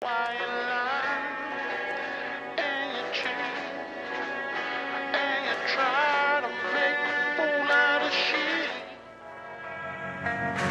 Try to make a fool out of shit.